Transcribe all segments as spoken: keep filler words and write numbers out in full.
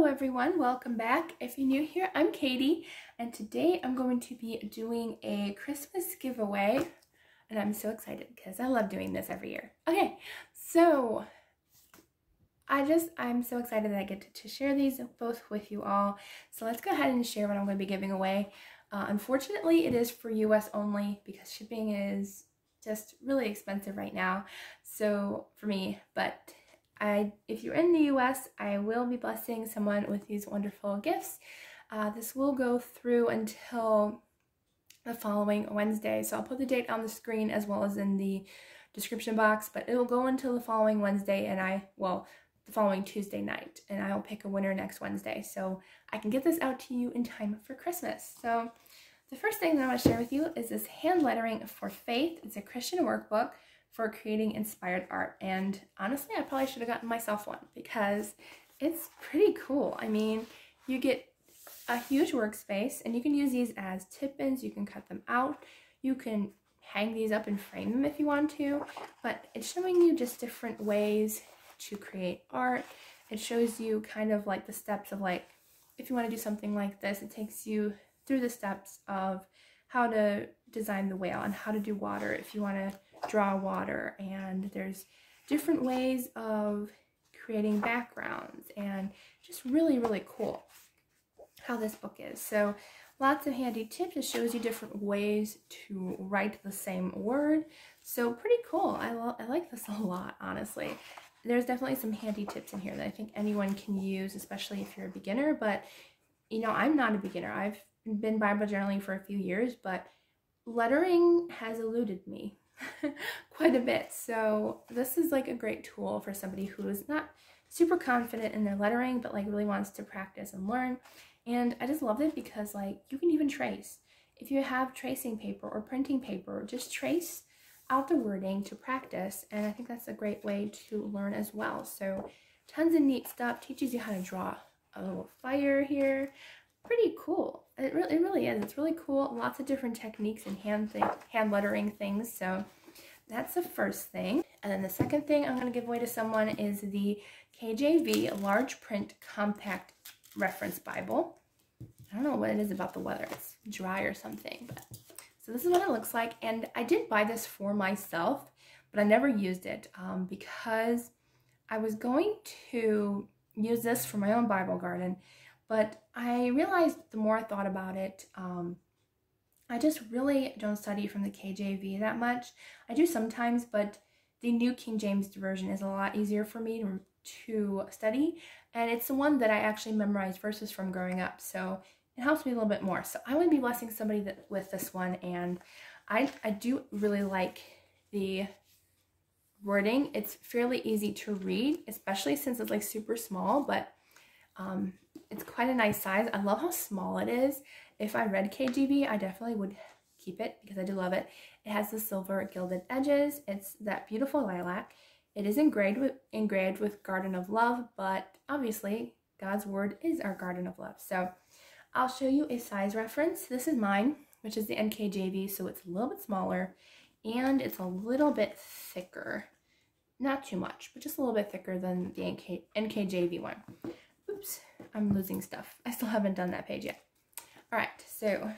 Hello everyone, welcome back. If you're new here, I'm Katie, and today I'm going to be doing a Christmas giveaway, and I'm so excited because I love doing this every year. Okay, so I just, I'm so excited that I get to, to share these both with you all. So let's go ahead and share what I'm going to be giving away. Uh, unfortunately, it is for U S only because shipping is just really expensive right now, so for me, but I, if you're in the U S, I will be blessing someone with these wonderful gifts. Uh, this will go through until the following Wednesday, so I'll put the date on the screen as well as in the description box, but it'll go until the following Wednesday and I, well, the following Tuesday night, and I'll pick a winner next Wednesday, so I can get this out to you in time for Christmas. So the first thing that I want to share with you is this hand lettering for Faith. It's a Christian workbook for creating inspired art, and honestly I probably should have gotten myself one because it's pretty cool. I mean, you get a huge workspace and you can use these as tip-ins, you can cut them out, you can hang these up and frame them if you want to, but it's showing you just different ways to create art. It shows you kind of like the steps of, like, if you want to do something like this, it takes you through the steps of how to design the whale and how to do water if you want to draw water, and there's different ways of creating backgrounds, and just really really cool how this book is. So lots of handy tips. It shows you different ways to write the same word, so pretty cool. I, lo I like this a lot, honestly. There's definitely some handy tips in here that I think anyone can use, especially if you're a beginner, but you know, I'm not a beginner. I've been Bible journaling for a few years, but lettering has eluded me quite a bit, so this is like a great tool for somebody who is not super confident in their lettering but like really wants to practice and learn. And I just love it because, like, you can even trace if you have tracing paper or printing paper, just trace out the wording to practice, and I think that's a great way to learn as well. So tons of neat stuff. Teaches you how to draw a little fire here. Pretty cool. It really, it really is. It's really cool. Lots of different techniques and hand thing, hand lettering things. So that's the first thing. And then the second thing I'm going to give away to someone is the K J V Large Print Compact Reference Bible. I don't know what it is about the weather. It's dry or something. But so this is what it looks like. And I did buy this for myself, but I never used it um, because I was going to use this for my own Bible garden. But I realized the more I thought about it, um, I just really don't study from the K J V that much. I do sometimes, but the New King James Version is a lot easier for me to, to study. And it's the one that I actually memorized verses from growing up. So it helps me a little bit more. So I would be blessing somebody that, with this one. And I, I do really like the wording. It's fairly easy to read, especially since it's like super small, but um, it's quite a nice size. I love how small it is. If I read K J V, I definitely would keep it because I do love it. It has the silver gilded edges. It's that beautiful lilac. It is engraved with, engraved with Garden of Love, but obviously God's Word is our Garden of Love. So I'll show you a size reference. This is mine, which is the N K J V, so it's a little bit smaller and it's a little bit thicker. Not too much, but just a little bit thicker than the N K J V one. Oops, I'm losing stuff. I still haven't done that page yet. All right, so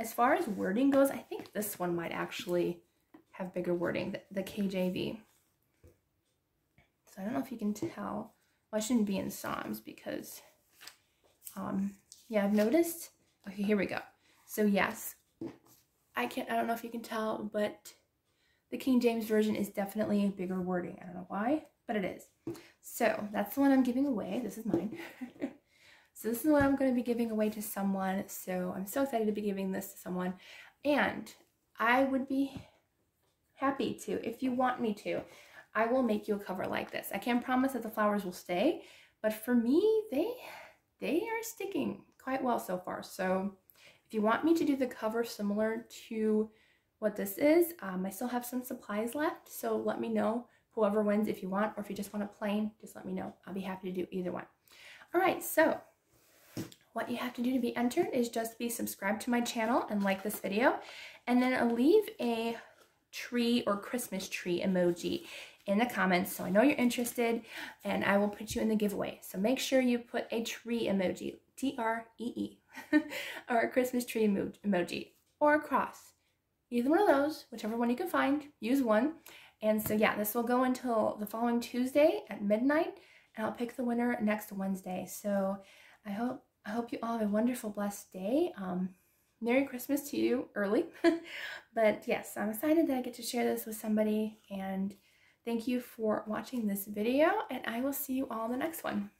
as far as wording goes, I think this one might actually have bigger wording, the, the K J V. So I don't know if you can tell. Well, I shouldn't be in Psalms because, um, yeah, I've noticed. Okay, here we go. So yes, I can't, I don't know if you can tell, but the King James Version is definitely bigger wording. I don't know why, but it is. So that's the one I'm giving away. This is mine. So this is what I'm going to be giving away to someone. So I'm so excited to be giving this to someone. And I would be happy to, if you want me to, I will make you a cover like this. I can't promise that the flowers will stay, but for me, they, they are sticking quite well so far. So if you want me to do the cover similar to what this is, um, I still have some supplies left. So let me know. Whoever wins, if you want, or if you just want a plain, just let me know. I'll be happy to do either one. All right, so what you have to do to be entered is just be subscribed to my channel and like this video, and then I'll leave a tree or Christmas tree emoji in the comments, so I know you're interested, and I will put you in the giveaway. So make sure you put a tree emoji, T R E E, or a Christmas tree emoji, or a cross. Use one of those, whichever one you can find, use one. And so yeah, this will go until the following Tuesday at midnight, and I'll pick the winner next Wednesday. So I hope I hope you all have a wonderful, blessed day. Um, Merry Christmas to you early. But yes, I'm excited that I get to share this with somebody, and thank you for watching this video, and I will see you all in the next one.